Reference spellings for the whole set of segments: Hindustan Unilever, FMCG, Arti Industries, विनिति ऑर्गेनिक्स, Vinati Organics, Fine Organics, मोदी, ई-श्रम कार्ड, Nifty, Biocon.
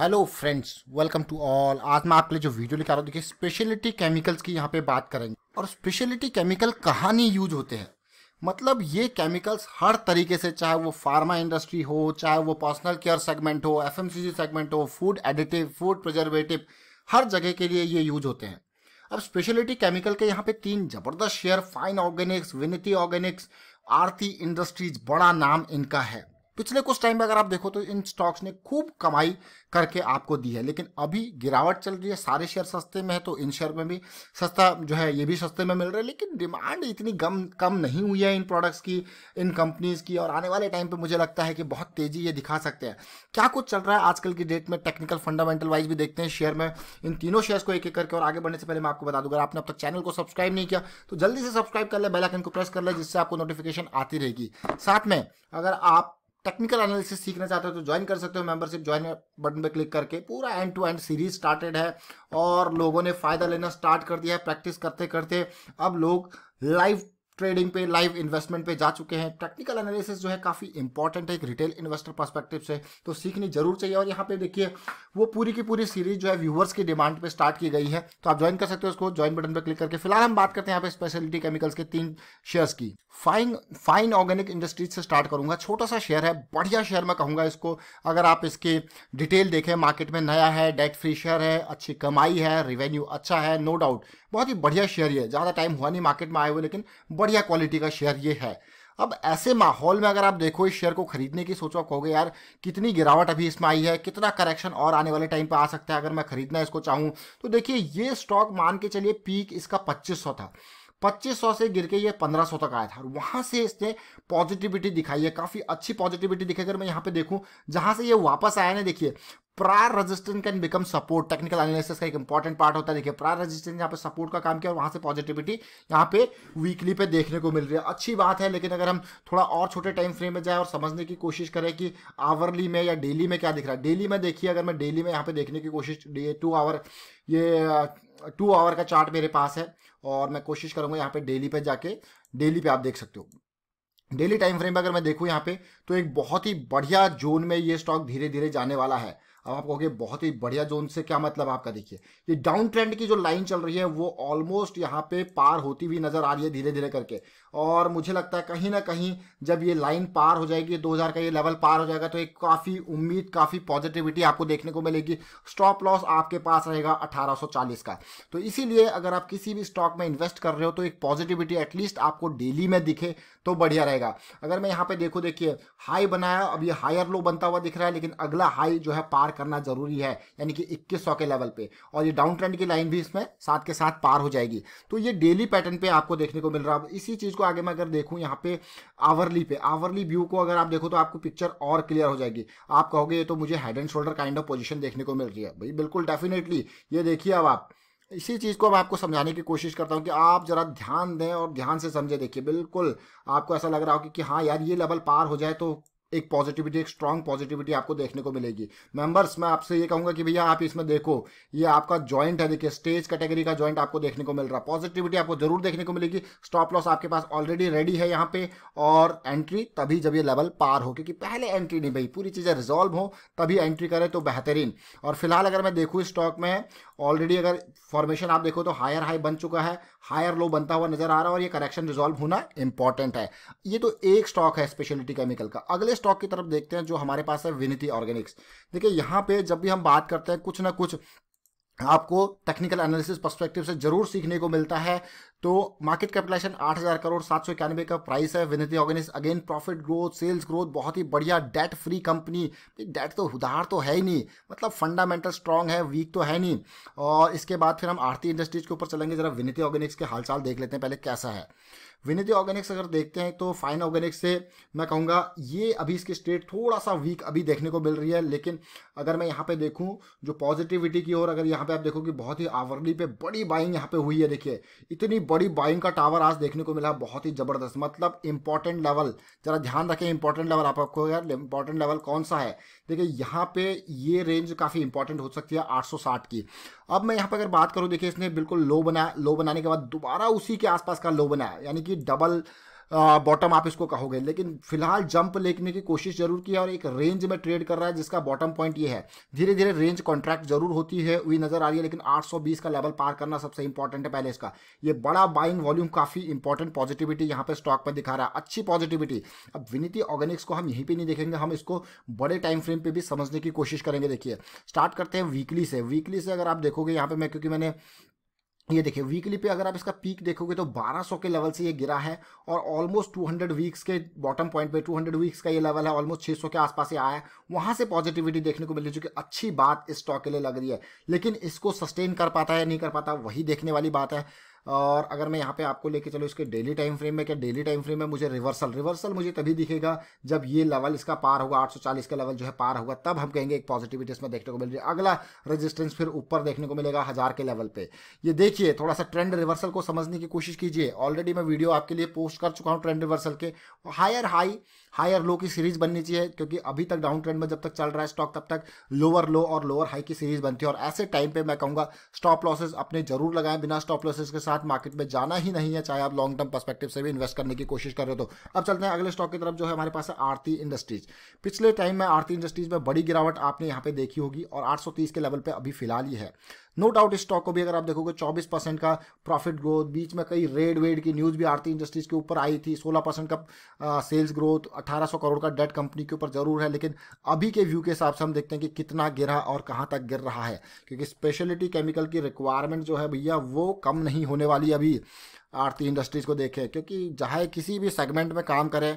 Hello friends, welcome to all. आज मैं आपके लिए जो वीडियो लेकर आ रहा हूँ, देखिए स्पेशलिटी केमिकल्स की यहाँ पे बात करेंगे। और स्पेशलिटी केमिकल कहाँ नहीं यूज होते हैं, मतलब ये केमिकल्स हर तरीके से, चाहे वो फार्मा इंडस्ट्री हो, चाहे वो पर्सनल केयर सेगमेंट हो, एफएमसीजी सेगमेंट हो, फूड एडिटिव, फूड प्रिजर्वेटिव, हर जगह के लिए ये यूज होते हैं। अब स्पेशलिटी केमिकल के यहाँ पे तीन जबरदस्त share, fine organics, विनिति ऑर्गेनिक्स, Aarti industries, बड़ा नाम इनका है। पिछले कुछ टाइम में अगर आप देखो तो इन स्टॉक्स ने खूब कमाई करके आपको दी है, लेकिन अभी गिरावट चल रही है। सारे शेयर सस्ते में है तो इन शेयर में भी सस्ता जो है ये भी सस्ते में मिल रहा है, लेकिन डिमांड इतनी कम नहीं हुई है इन प्रोडक्ट्स की, इन कंपनीज़ की। और आने वाले टाइम पे मुझे लगता है कि बहुत तेज़ी ये दिखा सकते हैं। क्या कुछ चल रहा है आजकल की डेट में, टेक्निकल फंडामेंटल वाइज भी देखते हैं शेयर में, इन तीनों शेयर्स को एक एक करके। और आगे बढ़ने से पहले मैं आपको बता दूंगा, आपने अब तक चैनल को सब्सक्राइब नहीं किया तो जल्दी से सब्सक्राइब कर ले, बेल आइकन को प्रेस कर ले, जिससे आपको नोटिफिकेशन आती रहेगी। साथ में अगर आप टेक्निकल एनालिसिस सीखना चाहते हो तो ज्वाइन कर सकते हो, मेंबरशिप ज्वाइन बटन पर क्लिक करके। पूरा end to end series started है और लोगों ने फ़ायदा लेना स्टार्ट कर दिया है। प्रैक्टिस करते करते अब लोग लाइव ट्रेडिंग पे, लाइव इन्वेस्टमेंट पे जा चुके हैं। टेक्निकल एनालिसिस जो है काफ़ी इंपॉर्टेंट है एक रिटेल इन्वेस्टर पर्सपेक्टिव से, तो सीखनी जरूर चाहिए। और यहाँ पे देखिए वो पूरी की पूरी सीरीज जो है व्यूवर्स की डिमांड पे स्टार्ट की गई है, तो आप ज्वाइन कर सकते हो उसको, ज्वाइन बटन पे क्लिक करके। फिलहाल हम बात करते हैं यहाँ पे स्पेशलिटी केमिकल्स के तीन शेयर्स की। फाइन ऑर्गेनिक इंडस्ट्रीज से स्टार्ट करूंगा। छोटा सा शेयर है, बढ़िया शेयर मैं कहूँगा इसको। अगर आप इसके डिटेल देखें, मार्केट में नया है, डेट फ्री शेयर है, अच्छी कमाई है, रिवेन्यू अच्छा है, नो डाउट बहुत ही बढ़िया शेयर है। ज़्यादा टाइम हुआ नहीं मार्केट में आए हुए, लेकिन बढ़िया क्वालिटी का शेयर ये है। अब ऐसे माहौल में अगर आप देखो इस शेयर को खरीदने की सोचो, कहोगे यार कितनी गिरावट अभी इसमें आई है, कितना करेक्शन और आने वाले टाइम पर आ सकता है, अगर मैं खरीदना इसको चाहूँ तो। देखिए ये स्टॉक मान के चलिए पीक इसका 2500 था, 2500 से गिर के ये 1500 तक आया था और वहाँ से इसने पॉजिटिविटी दिखाई है, काफ़ी अच्छी पॉजिटिविटी दिखाई। अगर मैं यहाँ पे देखूँ जहाँ से ये वापस आया ना, देखिए prior resistance can become support, technical analysis का एक इंपॉर्टेंट पार्ट होता है। देखिए प्रायर रेजिस्टेंस यहाँ पे सपोर्ट का काम किया और वहाँ से पॉजिटिविटी यहाँ पे वीकली पे देखने को मिल रही है, अच्छी बात है। लेकिन अगर हम थोड़ा और छोटे टाइम फ्रेम में जाए और समझने की कोशिश करें कि आवरली में या डेली में क्या दिख रहा है। डेली में देखिए, अगर मैं डेली में यहाँ पे देखने की कोशिश, ये टू आवर का चार्ट मेरे पास है और मैं कोशिश करूँगा यहाँ पे डेली पे जाके, डेली पे आप देख सकते हो। डेली टाइम फ्रेम पर अगर मैं देखूँ यहाँ पे तो एक बहुत ही बढ़िया जोन में ये स्टॉक धीरे धीरे जाने वाला है। अब आप कहोगे बहुत ही बढ़िया जोन से क्या मतलब आपका। देखिए ये डाउन ट्रेंड की जो लाइन चल रही है वो ऑलमोस्ट यहाँ पे पार होती हुई नज़र आ रही है धीरे धीरे करके। और मुझे लगता है कहीं ना कहीं जब ये लाइन पार हो जाएगी, 2000 का ये लेवल पार हो जाएगा, तो एक काफ़ी उम्मीद, काफ़ी पॉजिटिविटी आपको देखने को मिलेगी। स्टॉप लॉस आपके पास रहेगा 1840 का। तो इसीलिए अगर आप किसी भी स्टॉक में इन्वेस्ट कर रहे हो तो एक पॉजिटिविटी एटलीस्ट आपको डेली में दिखे तो बढ़िया रहेगा। अगर मैं यहाँ पर देखो, देखिए हाई बनाया, अब ये हायर लो बनता हुआ दिख रहा है, लेकिन अगला हाई जो है पार करना जरूरी है, यानी कि 2100 के लेवल पे। और ये डाउन ट्रेंड की लाइन भी इसमें साथ के साथ पार हो जाएगी। तो ये डेली पैटर्न पे आपको देखने को मिल रहा है। इसी चीज को आगे मैं अगर देखूं यहाँ पे आवरली व्यू को अगर आप देखो तो आपको पिक्चर और क्लियर हो जाएगी। आप कहोगे ये तो मुझे head and shoulder kind of position देखने को मिल रही है। भाई बिल्कुल डेफिनेटली, ये देखिए। अब आप इसी चीज़ को अब आपको समझाने की कोशिश करता हूं कि आप ज़रा ध्यान दें और ध्यान से समझे। देखिए बिल्कुल आपको ऐसा लग रहा हो कि हाँ यार ये लेवल पार हो जाए तो एक पॉजिटिविटी, एक स्ट्रांग पॉजिटिविटी आपको देखने को मिलेगी। मेंबर्स मैं आपसे ये कहूँगा कि भैया आप इसमें देखो, ये आपका जॉइंट है, देखिए स्टेज कैटेगरी का जॉइंट आपको देखने को मिल रहा है, पॉजिटिविटी आपको जरूर देखने को मिलेगी। स्टॉप लॉस आपके पास ऑलरेडी रेडी है यहाँ पे, और एंट्री तभी जब ये लेवल पार हो, क्योंकि पहले एंट्री नहीं भाई, पूरी चीज़ें रिजॉल्व हो तभी एंट्री करें तो बेहतरीन। और फिलहाल अगर मैं देखूँ इस स्टॉक में ऑलरेडी अगर फॉर्मेशन आप देखो तो हायर हाई बन चुका है, हायर लो बनता हुआ नजर आ रहा है और ये करेक्शन रिजॉल्व होना इंपॉर्टेंट है। ये तो एक स्टॉक है स्पेशलिटी केमिकल का। अगले स्टॉक की तरफ देखते हैं जो हमारे पास है, विनिति ऑर्गेनिक्स। देखिए यहाँ पे जब भी हम बात करते हैं कुछ ना कुछ आपको टेक्निकल एनालिसिस पर्सपेक्टिव से जरूर सीखने को मिलता है। तो मार्केट कैपिटलाइजेशन 8000 करोड़, 791 का प्राइस है विनिति ऑर्गेनिक्स। Again profit growth, sales growth बहुत ही बढ़िया, डेट फ्री कंपनी। डेट तो उधार तो है ही नहीं, मतलब फंडामेंटल स्ट्रांग है, वीक तो है नहीं। और इसके बाद फिर हम आरती इंडस्ट्रीज के ऊपर चलेंगे, जरा विनिति ऑर्गेनिक्स के हालचाल देख लेते हैं पहले कैसा है। विनिति ऑर्गेनिक्स अगर देखते हैं तो फाइन ऑर्गेनिक्स से मैं कहूँगा ये अभी इसकी स्टेट थोड़ा सा वीक अभी देखने को मिल रही है, लेकिन अगर मैं यहाँ पे देखूँ जो पॉजिटिविटी की ओर, अगर यहाँ पे आप देखो कि बहुत ही आवरली पे बड़ी बाइंग यहाँ पे हुई है। देखिए इतनी बड़ी बाइंग का टावर आज देखने को मिला, बहुत ही ज़बरदस्त, मतलब इंपॉर्टेंट लेवल। ज़रा ध्यान रखें इंपॉर्टेंट लेवल, आपको यार इंपॉर्टेंट लेवल कौन सा है। देखिए यहाँ पर ये रेंज काफ़ी इंपॉर्टेंट हो सकती है 860 की। अब मैं यहाँ पर अगर बात करूँ, देखिए इसने बिल्कुल लो बनाया, लो बनाने के बाद दोबारा उसी के आसपास का लो बनाया, यानी कि डबल बॉटम आप इसको कहोगे, लेकिन फिलहाल जंप लेने की कोशिश जरूर की है और एक रेंज में ट्रेड कर रहा है जिसका बॉटम पॉइंट ये है। धीरे धीरे रेंज कॉन्ट्रैक्ट जरूर होती है हुई नजर आ रही है, लेकिन 820 का लेवल पार करना सबसे इंपॉर्टेंट है पहले इसका। ये बड़ा बाइंग वॉल्यूम, काफी इंपॉर्टेंट पॉजिटिविटी यहाँ पे स्टॉक में दिखा रहा है, अच्छी पॉजिटिविटी। अब विनीति ऑर्गेनिक्स को हम यहीं पर नहीं देखेंगे, हम इसको बड़े टाइम फ्रेम पर भी समझने की कोशिश करेंगे। देखिए स्टार्ट करते हैं वीकली से। वीकली से अगर आप देखोगे यहाँ पे, मैं क्योंकि मैंने ये देखिए वीकली पे अगर आप इसका पीक देखोगे तो 1200 के लेवल से ये गिरा है और ऑलमोस्ट 200 वीक्स के बॉटम पॉइंट पे, 200 वीक्स का ये लेवल है, ऑलमोस्ट 600 के आसपास ये आया है। वहाँ से पॉजिटिविटी देखने को मिल रही है जो कि अच्छी बात इस स्टॉक के लिए लग रही है, लेकिन इसको सस्टेन कर पाता है या नहीं कर पाता वही देखने वाली बात है। और अगर मैं यहाँ पे आपको लेके चलो इसके डेली टाइम फ्रेम में, क्या डेली टाइम फ्रेम में मुझे रिवर्सल मुझे तभी दिखेगा जब ये लेवल इसका पार होगा, 840 का लेवल जो है पार होगा, तब हम कहेंगे एक पॉजिटिविटी इसमें देखने को मिल रही है। अगला रेजिस्टेंस फिर ऊपर देखने को मिलेगा 1000 के लेवल पे। ये देखिए थोड़ा सा ट्रेंड रिवर्सल को समझने की कोशिश कीजिए। ऑलरेडी मैं वीडियो आपके लिए पोस्ट कर चुका हूँ ट्रेंड रिवर्सल के। हायर हाई हायर लो की सीरीज बननी चाहिए, क्योंकि अभी तक डाउन ट्रेंड में जब तक चल रहा है स्टॉक तब तक लोअर लो और लोअर हाई की सीरीज बनती है। और ऐसे टाइम पे मैं कहूँगा स्टॉप लॉसेस अपने जरूर लगाएं, बिना स्टॉप लॉसेस के साथ मार्केट में जाना ही नहीं है, चाहे आप लॉन्ग टर्म पर्सपेक्टिव से भी इन्वेस्ट करने की कोशिश कर रहे हो। तो अब चलते हैं अगले स्टॉक की तरफ जो है हमारे पास है आरती इंडस्ट्रीज। पिछले टाइम में आरती इंडस्ट्रीज में बड़ी गिरावट आपने यहाँ पे देखी होगी और 830 के लेवल पे अभी फिलहाल ही है। नो डाउट इस स्टॉक को भी अगर आप देखोगे 24% का प्रॉफिट ग्रोथ, बीच में कई रेड वेड की न्यूज़ भी आरती इंडस्ट्रीज के ऊपर आई थी, 16% का सेल्स ग्रोथ, 1800 करोड़ का डेट कंपनी के ऊपर जरूर है, लेकिन अभी के व्यू के हिसाब से हम देखते हैं कि कितना गिरा और कहाँ तक गिर रहा है, क्योंकि स्पेशलिटी केमिकल की रिक्वायरमेंट जो है भैया वो कम नहीं होने वाली अभी आरती इंडस्ट्रीज़ को देखें, क्योंकि चाहे किसी भी सेगमेंट में काम करें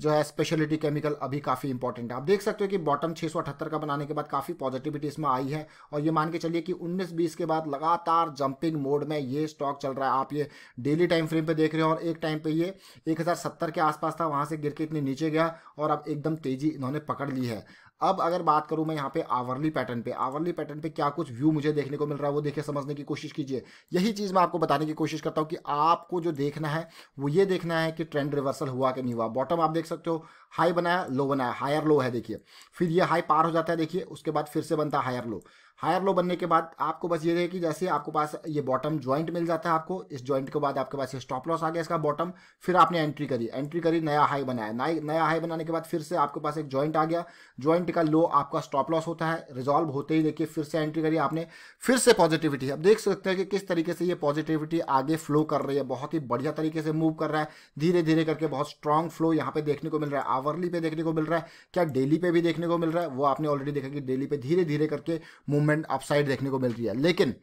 जो है स्पेशलिटी केमिकल अभी काफ़ी इंपॉर्टेंट है। आप देख सकते हो कि बॉटम 678 का बनाने के बाद काफ़ी पॉजिटिविटी इसमें आई है और ये मान के चलिए कि 19-20 के बाद लगातार जंपिंग मोड में ये स्टॉक चल रहा है। आप ये डेली टाइम फ्रेम पे देख रहे हो और एक टाइम पे ये 1070 के आसपास था, वहाँ से गिर के इतने नीचे गया और अब एकदम तेज़ी इन्होंने पकड़ ली है। अब अगर बात करूं मैं यहाँ पे आवरली पैटर्न पे क्या कुछ व्यू मुझे देखने को मिल रहा है वो देखिए, समझने की कोशिश कीजिए। यही चीज़ मैं आपको बताने की कोशिश करता हूँ कि आपको जो देखना है वो ये देखना है कि ट्रेंड रिवर्सल हुआ कि नहीं हुआ। बॉटम आप देख सकते हो, हाई बनाया, लो बनाया, हायर लो है देखिए, फिर ये हाई पार हो जाता है देखिए, उसके बाद फिर से बनता है हायर लो। हायर लो बनने के बाद आपको बस ये है कि जैसे आपको पास ये बॉटम जॉइंट मिल जाता है, आपको इस जॉइंट के बाद आपके पास ये स्टॉप लॉस आ गया इसका बॉटम, फिर आपने एंट्री करी, नया हाई बनाया, नया हाई बनाने के बाद फिर से आपके पास एक जॉइंट आ गया, जॉइंट का लो आपका स्टॉप लॉस होता है, रिजॉल्व होते ही देखिए फिर से एंट्री करी आपने, फिर से पॉजिटिविटी। अब देख सकते हैं कि किस तरीके से ये पॉजिटिविटी आगे फ्लो कर रही है, बहुत ही बढ़िया तरीके से मूव कर रहा है, धीरे धीरे करके बहुत स्ट्रॉन्ग फ्लो यहाँ पे देखने को मिल रहा है। आवरली पे देखने को मिल रहा है, क्या डेली पे भी देखने को मिल रहा है वो आपने ऑलरेडी देखा कि डेली पे धीरे धीरे करके मूवमेंट अपसाइड देखने को मिल रही है। लेकिन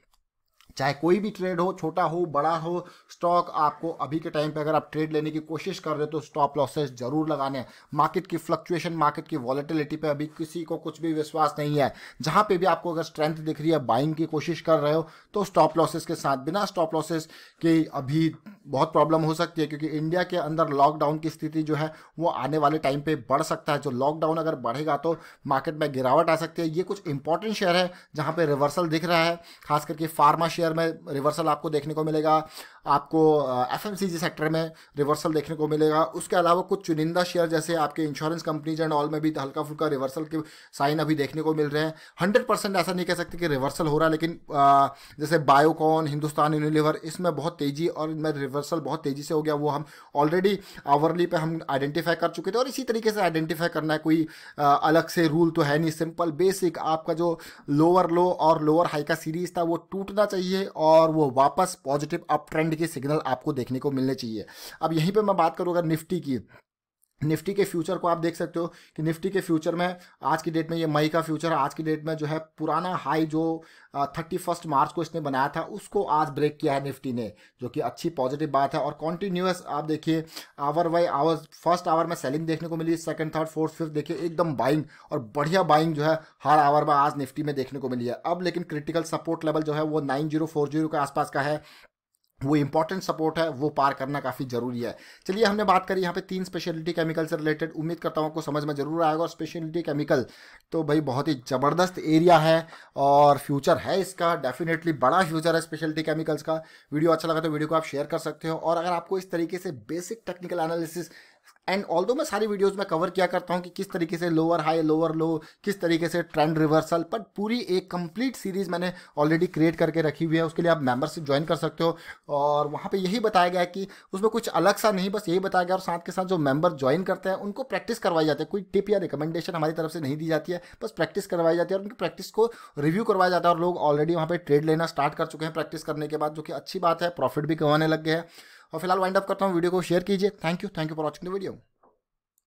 चाहे कोई भी ट्रेड हो, छोटा हो बड़ा हो, स्टॉक आपको अभी के टाइम पे अगर आप ट्रेड लेने की कोशिश कर रहे हो तो स्टॉप लॉसेस जरूर लगाने हैं। मार्केट की फ्लक्चुएशन, मार्केट की वॉलेटिलिटी पे अभी किसी को कुछ भी विश्वास नहीं है। जहाँ पे भी आपको अगर स्ट्रेंथ दिख रही है, बाइंग की कोशिश कर रहे हो तो स्टॉप लॉसेस के साथ, बिना स्टॉप लॉसेस के अभी बहुत प्रॉब्लम हो सकती है, क्योंकि इंडिया के अंदर लॉकडाउन की स्थिति जो है वो आने वाले टाइम पर बढ़ सकता है। जो लॉकडाउन अगर बढ़ेगा तो मार्केट में गिरावट आ सकती है। ये कुछ इंपॉर्टेंट शेयर है जहाँ पर रिवर्सल दिख रहा है, खास करके फार्मा शेयर में रिवर्सल आपको देखने को मिलेगा, आपको एफएमसीजी सेक्टर में रिवर्सल देखने को मिलेगा। उसके अलावा कुछ चुनिंदा शेयर जैसे आपके इंश्योरेंस कंपनीज एंड ऑल में भी हल्का फुल्का रिवर्सल के साइन अभी देखने को मिल रहे हैं। 100% ऐसा नहीं कह सकते कि रिवर्सल हो रहा है, लेकिन जैसे बायोकॉन, हिंदुस्तान यूनिलीवर, इसमें बहुत तेज़ी और इनमें रिवर्सल बहुत तेज़ी से हो गया, वो हम ऑलरेडी आवरली पे हम आइडेंटिफाई कर चुके थे। और इसी तरीके से आइडेंटिफाई करना है, कोई अलग से रूल तो है नहीं, सिंपल बेसिक आपका जो लोअर लो और लोअर हाई का सीरीज था वो टूटना चाहिए और वो वापस पॉजिटिव अप ट्रेंड के सिग्नल आपको देखने को मिलने चाहिए। अब यहीं पे मैं बात करूँगा निफ्टी की। निफ्टी के फ्यूचर को आप देख सकते हो कि निफ्टी के फ्यूचर में आज की डेट में ये मई का फ्यूचर है, आज की डेट में जो है पुराना हाई जो 31 मार्च को इसने बनाया था उसको आज ब्रेक किया है निफ्टी ने, जो कि अच्छी पॉजिटिव बात है। और कॉन्टीन्यूअस आप देखिए hour by hour, first hour में सेलिंग देखने को मिली, सेकंड, थर्ड, फोर्थ, फिफ्थ देखिए एकदम बाइंग और बढ़िया बाइंग जो है हर आवर में आज निफ्टी में देखने को मिली है। अब लेकिन क्रिटिकल सपोर्ट लेवल जो है वो 9040 के आसपास का है, वो इंपॉर्टेंट सपोर्ट है, वो पार करना काफ़ी जरूरी है। चलिए हमने बात करी यहाँ पे 3 स्पेशलिटी केमिकल से रिलेटेड, उम्मीद करता हूँ आपको समझ में जरूर आएगा। और स्पेशलिटी केमिकल तो भाई बहुत ही ज़बरदस्त एरिया है और फ्यूचर है इसका, डेफिनेटली बड़ा फ्यूचर है स्पेशलिटी केमिकल्स का। वीडियो अच्छा लगा तो वीडियो को आप शेयर कर सकते हो और अगर आपको इस तरीके से basic technical analysis and although मैं सारी वीडियोस में कवर किया करता हूं कि किस तरीके से लोअर हाई लोअर लो, किस तरीके से ट्रेंड रिवर्सल, बट पूरी एक कंप्लीट सीरीज मैंने ऑलरेडी क्रिएट करके रखी हुई है। उसके लिए आप मेंबरशिप ज्वाइन कर सकते हो और वहां पे यही बताया गया है कि उसमें कुछ अलग सा नहीं, बस यही बताया गया। और साथ के साथ जो मेंबर ज्वाइन करते हैं उनको प्रैक्टिस करवाई जाती है, कोई टिप या रिकमेंडेशन हमारी तरफ से नहीं दी जाती है, बस प्रैक्टिस करवाई जाती है और उनकी प्रैक्टिस को रिव्यू करवाया जाता है। और लोग ऑलरेडी वहाँ पर ट्रेड लेना स्टार्ट कर चुके हैं प्रैक्टिस करने के बाद, जो कि अच्छी बात है, प्रॉफिट भी कमाने लग गए हैं। और फिलहाल वाइंड अप करता हूँ, वीडियो को शेयर कीजिए। Thank you for watching the video.